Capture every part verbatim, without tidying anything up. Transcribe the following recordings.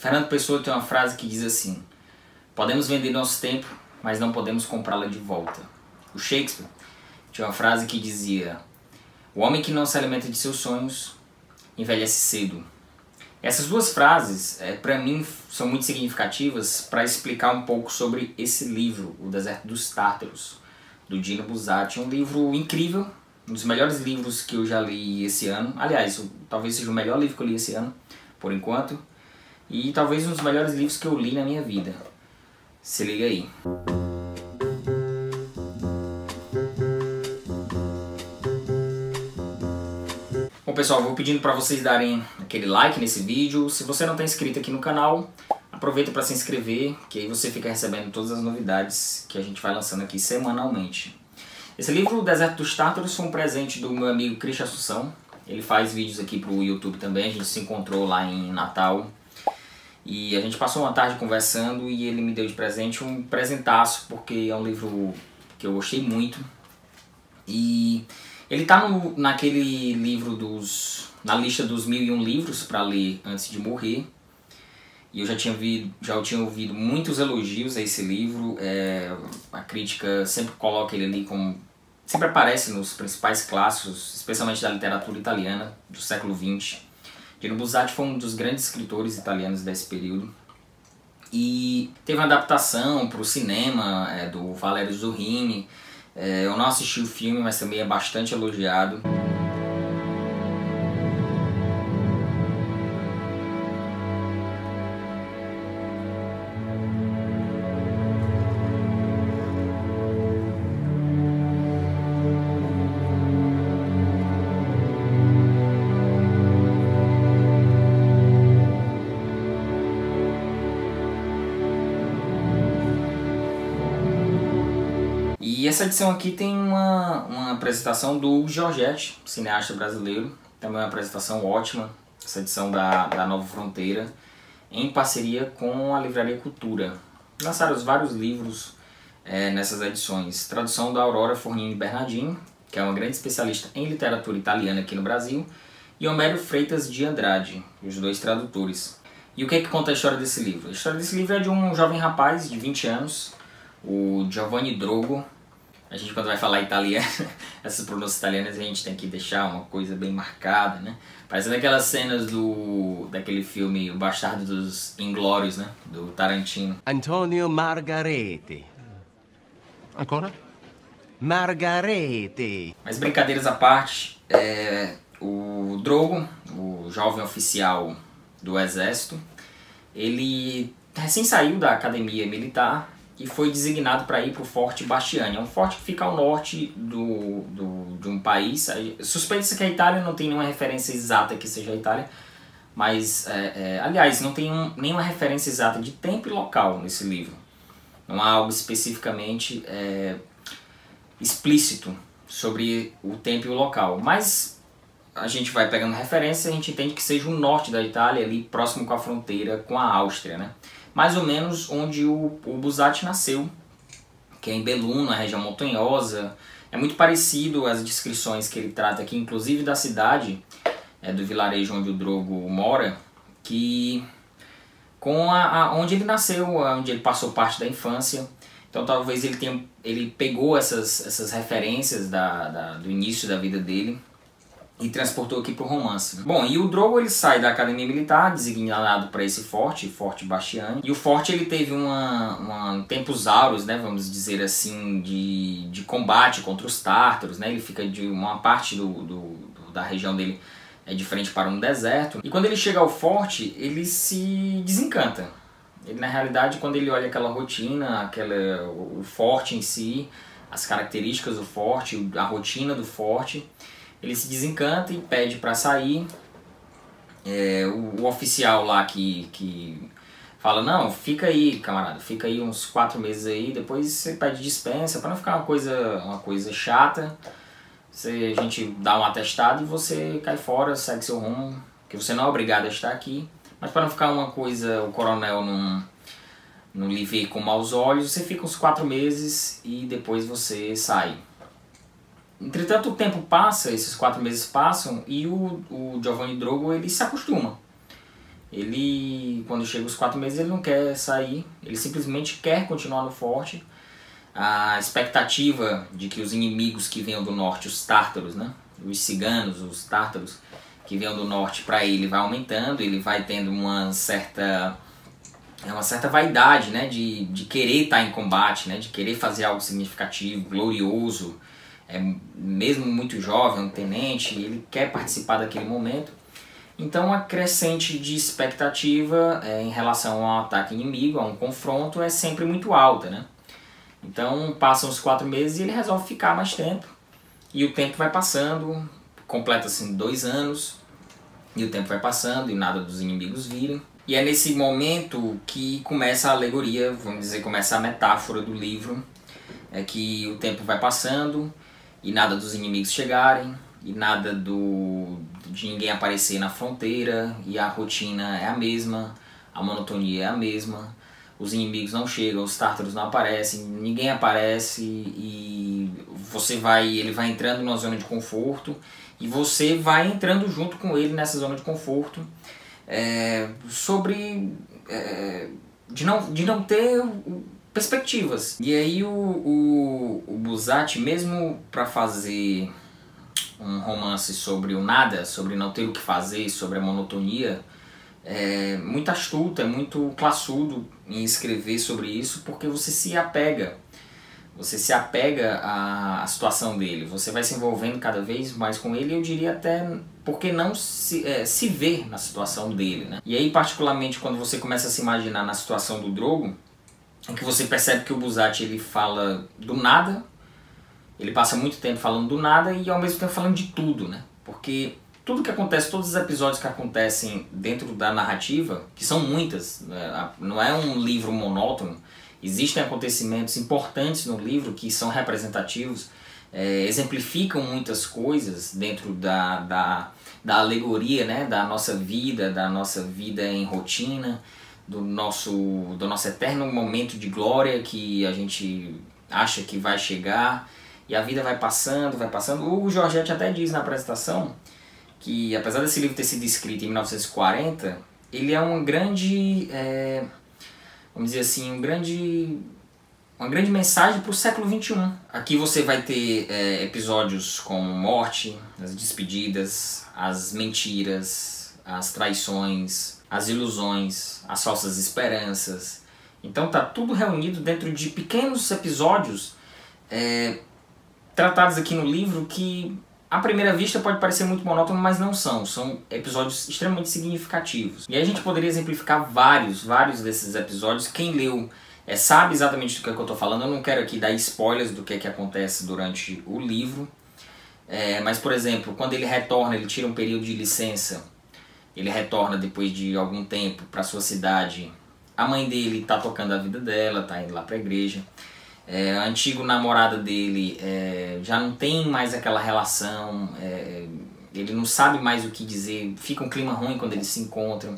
Fernando Pessoa tem uma frase que diz assim: podemos vender nosso tempo, mas não podemos comprá-lo de volta. O Shakespeare tinha uma frase que dizia: o homem que não se alimenta de seus sonhos envelhece cedo. Essas duas frases, é, para mim, são muito significativas para explicar um pouco sobre esse livro, O Deserto dos Tártaros, do Dino Buzzati. Um livro incrível, um dos melhores livros que eu já li esse ano. Aliás, talvez seja o melhor livro que eu li esse ano, por enquanto. E talvez um dos melhores livros que eu li na minha vida. Se liga aí. Bom, pessoal, vou pedindo para vocês darem aquele like nesse vídeo. Se você não está inscrito aqui no canal, aproveita para se inscrever, que aí você fica recebendo todas as novidades que a gente vai lançando aqui semanalmente. Esse livro, O Deserto dos Tártaros, foi um presente do meu amigo Christian Assunção. Ele faz vídeos aqui pro YouTube também, a gente se encontrou lá em Natal. E a gente passou uma tarde conversando e ele me deu de presente um presentaço, porque é um livro que eu gostei muito. E ele tá no, naquele livro dos... na lista dos mil e um livros para ler antes de morrer. E eu já tinha, ouvido, já tinha ouvido muitos elogios a esse livro. É, a crítica sempre coloca ele ali como... sempre aparece nos principais clássicos, especialmente da literatura italiana do século vinte. Dino Buzzati foi um dos grandes escritores italianos desse período. E teve uma adaptação para o cinema é, do Valerio Zurrini. É, eu não assisti o filme, mas também é bastante elogiado. E essa edição aqui tem uma, uma apresentação do Giorgetti, cineasta brasileiro. Também uma apresentação ótima, essa edição da, da Nova Fronteira, em parceria com a Livraria Cultura. Lançaram vários livros é, nessas edições. Tradução da Aurora Fornini Bernardini, que é uma grande especialista em literatura italiana aqui no Brasil, e Homério Freitas de Andrade, os dois tradutores. E o que é que conta a história desse livro? A história desse livro é de um jovem rapaz de vinte anos, o Giovanni Drogo. A gente, quando vai falar italiano, essas pronúncias italianas a gente tem que deixar uma coisa bem marcada, né? Parecendo aquelas cenas do daquele filme O Bastardo dos Inglórios, né? Do Tarantino. Antonio Margheriti. Ancora? Margheriti. Mas brincadeiras à parte, é, o Drogo, o jovem oficial do exército, ele recém saiu da academia militar e foi designado para ir para o Forte Bastiani. É um forte que fica ao norte do, do, de um país. Suspeita-se que a Itália, não tem nenhuma referência exata que seja a Itália, mas, é, é, aliás, não tem um, nenhuma referência exata de tempo e local nesse livro. Não há algo especificamente é, explícito sobre o tempo e o local, mas a gente vai pegando referência e a gente entende que seja o norte da Itália, ali próximo com a fronteira com a Áustria, né? Mais ou menos onde o, o Buzzati nasceu, que é em Beluno, a região montanhosa. É muito parecido as descrições que ele trata aqui, inclusive da cidade, é, do vilarejo onde o Drogo mora, que com a, a, onde ele nasceu, onde ele passou parte da infância. Então talvez ele, tenha, ele pegou essas, essas referências da, da, do início da vida dele e transportou aqui pro romance. Bom, e o Drogo ele sai da academia militar, designado para esse forte, Forte Bastiani. E o forte ele teve uma, uma tempos áureos, né, vamos dizer assim, de, de combate contra os tártaros, né? Ele fica de uma parte do, do, do, da região dele é de frente para um deserto. E quando ele chega ao forte, ele se desencanta. Ele, na realidade, quando ele olha aquela rotina, aquela, o forte em si, as características do forte, a rotina do forte, ele se desencanta e pede para sair. É, o, o oficial lá que, que fala: não, fica aí, camarada, fica aí uns quatro meses aí, depois você pede dispensa, para não ficar uma coisa, uma coisa chata. Você, a gente dá um atestado e você cai fora, segue seu rumo, que você não é obrigado a estar aqui. Mas para não ficar uma coisa, o coronel não, não lhe vê com maus olhos, você fica uns quatro meses e depois você sai. Entretanto, o tempo passa, esses quatro meses passam, e o, o Giovanni Drogo ele se acostuma. Ele, quando chega os quatro meses, ele não quer sair, ele simplesmente quer continuar no forte. A expectativa de que os inimigos que venham do norte, os tártaros, né, os ciganos, os tártaros que venham do norte para ele, vai aumentando, ele vai tendo uma certa, uma certa vaidade, né, de, de querer estar em combate, né, de querer fazer algo significativo, glorioso. É, mesmo muito jovem, um tenente, ele quer participar daquele momento. Então a crescente de expectativa é, em relação a um ataque inimigo, a um confronto, é sempre muito alta, né? Então passam os quatro meses e ele resolve ficar mais tempo. E o tempo vai passando, completa-se dois anos, e o tempo vai passando e nada dos inimigos virem. E é nesse momento que começa a alegoria, vamos dizer, começa a metáfora do livro, é que o tempo vai passando e nada dos inimigos chegarem, e nada do, de ninguém aparecer na fronteira, e a rotina é a mesma, a monotonia é a mesma, os inimigos não chegam, os tártaros não aparecem, ninguém aparece, e você vai, ele vai entrando numa zona de conforto, e você vai entrando junto com ele nessa zona de conforto, é, sobre é, de, não, de não ter perspectivas. E aí o, o, o Buzzati, mesmo para fazer um romance sobre o nada, sobre não ter o que fazer, sobre a monotonia, é muito astuto, é muito classudo em escrever sobre isso, porque você se apega, você se apega à, à situação dele, você vai se envolvendo cada vez mais com ele, eu diria até porque não se, é, se vê na situação dele, né? E aí particularmente quando você começa a se imaginar na situação do Drogo, em que você percebe que o Buzzati, ele fala do nada, ele passa muito tempo falando do nada e ao mesmo tempo falando de tudo, né? Porque tudo que acontece, todos os episódios que acontecem dentro da narrativa, que são muitas, não é um livro monótono, existem acontecimentos importantes no livro que são representativos, é, exemplificam muitas coisas dentro da, da, da alegoria, né? Da nossa vida, da nossa vida em rotina, do nosso, do nosso eterno momento de glória que a gente acha que vai chegar, e a vida vai passando, vai passando. O Giorgetti até diz na apresentação que, apesar desse livro ter sido escrito em mil novecentos e quarenta, ele é um grande, é, vamos dizer assim, um grande, uma grande mensagem para o século vinte e um. Aqui você vai ter é, episódios como morte, as despedidas, as mentiras, as traições, as ilusões, as falsas esperanças. Então tá tudo reunido dentro de pequenos episódios é, tratados aqui no livro que à primeira vista pode parecer muito monótono, mas não são. São episódios extremamente significativos. E aí a gente poderia exemplificar vários, vários desses episódios. Quem leu é, sabe exatamente do que, é que eu tô falando. Eu não quero aqui dar spoilers do que é que acontece durante o livro. É, mas, por exemplo, quando ele retorna, ele tira um período de licença. Ele retorna depois de algum tempo para sua cidade. A mãe dele está tocando a vida dela, está indo lá para a igreja. É, a antiga namorada dele é, já não tem mais aquela relação. É, ele não sabe mais o que dizer. Fica um clima ruim quando eles se encontram.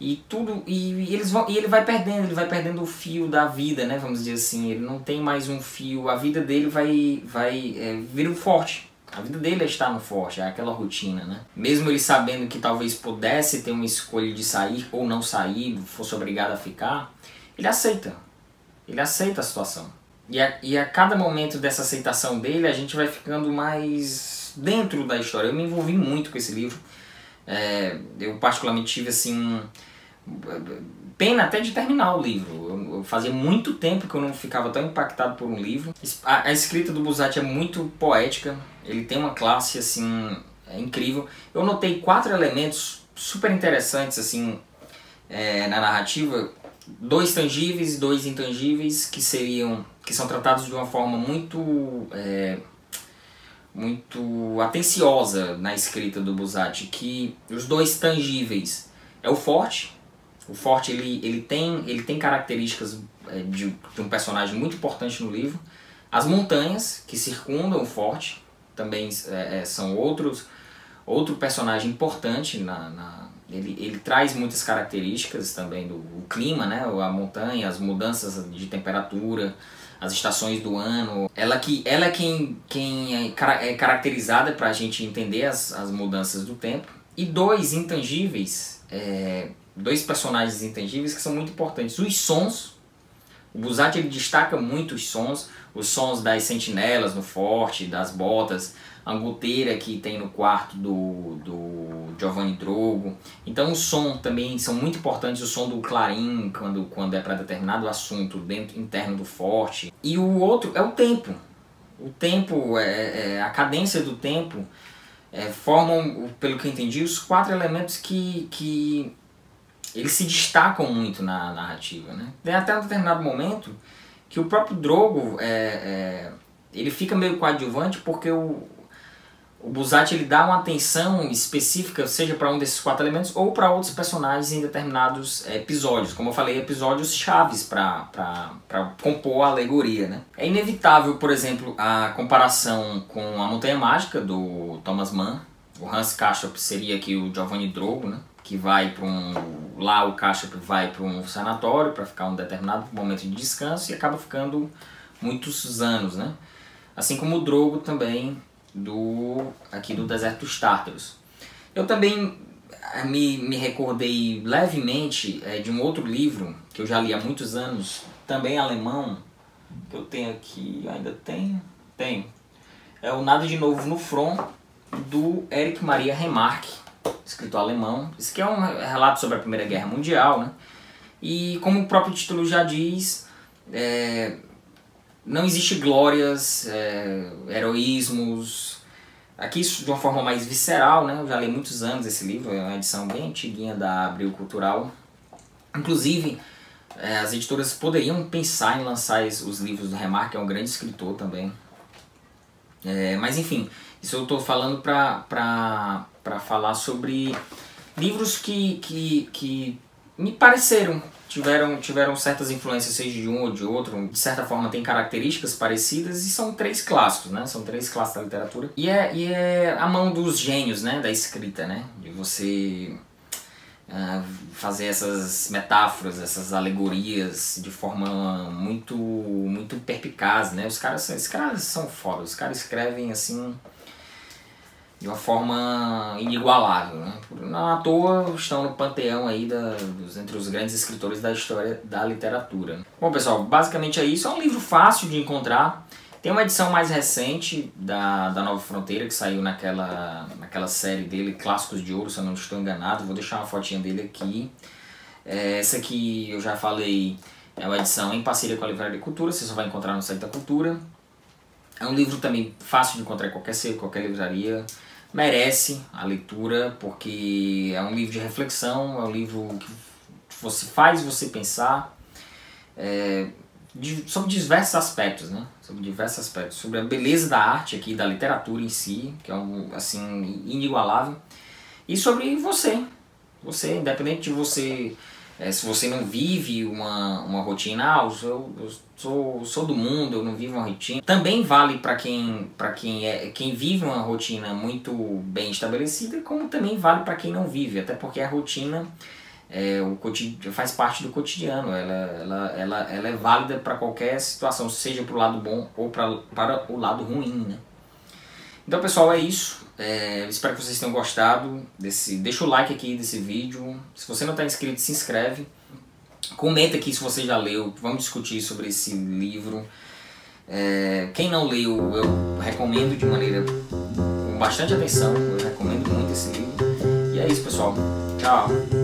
E tudo e, e eles vão e ele vai perdendo, ele vai perdendo o fio da vida, né? Vamos dizer assim. Ele não tem mais um fio. A vida dele vai vai é, vir um forte. A vida dele é estar no forte, é aquela rotina, né? Mesmo ele sabendo que talvez pudesse ter uma escolha de sair ou não sair, fosse obrigado a ficar, ele aceita. Ele aceita a situação. E a, e a cada momento dessa aceitação dele, a gente vai ficando mais dentro da história. Eu me envolvi muito com esse livro. É, eu particularmente tive, assim, pena até de terminar o livro. Eu fazia muito tempo que eu não ficava tão impactado por um livro. A, a escrita do Buzzati é muito poética. Ele tem uma classe, assim, é incrível. Eu notei quatro elementos super interessantes, assim, é, na narrativa. Dois tangíveis e dois intangíveis, que seriam, que são tratados de uma forma muito, é, muito atenciosa na escrita do Buzzati. Que os dois tangíveis é o forte. O forte, ele, ele, tem, ele tem características de, de um personagem muito importante no livro. As montanhas que circundam o forte também é, são outros, outro personagem importante, na, na, ele, ele traz muitas características também do o clima, né? A montanha, as mudanças de temperatura, as estações do ano. Ela, que, ela é quem, quem é caracterizada para a gente entender as, as mudanças do tempo. E dois intangíveis, é, dois personagens intangíveis que são muito importantes. Os sons, o Buzzati ele destaca muito os sons, os sons das sentinelas no forte, das botas, a goteira que tem no quarto do, do Giovanni Drogo. Então o som também são muito importantes, o som do clarim quando, quando é para determinado assunto dentro interno do forte. E o outro é o tempo. O tempo, é, é, a cadência do tempo é, formam, pelo que eu entendi, os quatro elementos que, que eles se destacam muito na narrativa, né? Tem até um determinado momento que o próprio Drogo é, é, ele fica meio coadjuvante porque o, o Buzzati ele dá uma atenção específica, seja para um desses quatro elementos ou para outros personagens em determinados episódios. Como eu falei, episódios chaves para compor a alegoria, né? É inevitável, por exemplo, a comparação com a Montanha Mágica do Thomas Mann. O Hans Castorp seria aqui o Giovanni Drogo, né? Que vai para um... Lá o Castorp vai para um sanatório para ficar um determinado momento de descanso e acaba ficando muitos anos, né? Assim como o Drogo também... Do, aqui do Deserto dos Tártaros. Eu também me, me recordei levemente é, de um outro livro que eu já li há muitos anos, também alemão, que eu tenho aqui, ainda tenho, tenho. É o Nada de Novo no Front, do Erich Maria Remarque, escritor alemão. Isso aqui é um relato sobre a Primeira Guerra Mundial, né? E como o próprio título já diz, é, não existe glórias, é, heroísmos, aqui isso de uma forma mais visceral, né? Eu já li muitos anos esse livro, é uma edição bem antiguinha da Abril Cultural. Inclusive, é, as editoras poderiam pensar em lançar os livros do Remarque, que é um grande escritor também. É, mas enfim, isso eu estou falando para falar sobre livros que, que, que me pareceram... Tiveram, tiveram certas influências, seja de um ou de outro, de certa forma tem características parecidas, e são três clássicos, né? São três clássicos da literatura. E é, e é a mão dos gênios, né? Da escrita, né? De você uh, fazer essas metáforas, essas alegorias de forma muito, muito perpicaz, né? Os caras, esses caras são foda, os caras escrevem assim... de uma forma inigualável, né? Não à toa estão no panteão aí da, dos, entre os grandes escritores da história da literatura. Bom pessoal, basicamente é isso, é um livro fácil de encontrar, tem uma edição mais recente da, da Nova Fronteira que saiu naquela, naquela série dele, Clássicos de Ouro, se eu não estou enganado, vou deixar uma fotinha dele aqui. É, essa aqui eu já falei, é uma edição em parceria com a Livraria Cultura, você só vai encontrar no site da Cultura. É um livro também fácil de encontrar em qualquer sebo, qualquer livraria. Merece a leitura, porque é um livro de reflexão, é um livro que você faz você pensar é, de, sobre diversos aspectos, né? Sobre diversos aspectos, sobre a beleza da arte aqui, da literatura em si, que é algo assim inigualável, e sobre você, você, independente de você, é, se você não vive uma, uma rotina, ah, eu, sou, eu sou, sou do mundo, eu não vivo uma rotina, também vale para quem, para quem é quem vive uma rotina muito bem estabelecida, como também vale para quem não vive, até porque a rotina é, o faz parte do cotidiano, ela, ela, ela, ela é válida para qualquer situação, seja para o lado bom ou pra, para o lado ruim, né? Então pessoal, é isso, é, espero que vocês tenham gostado, desse, deixa o like aqui desse vídeo, se você não está inscrito se inscreve, comenta aqui se você já leu, vamos discutir sobre esse livro, é, quem não leu eu recomendo de maneira, com bastante atenção, eu recomendo muito esse livro, e é isso pessoal, tchau!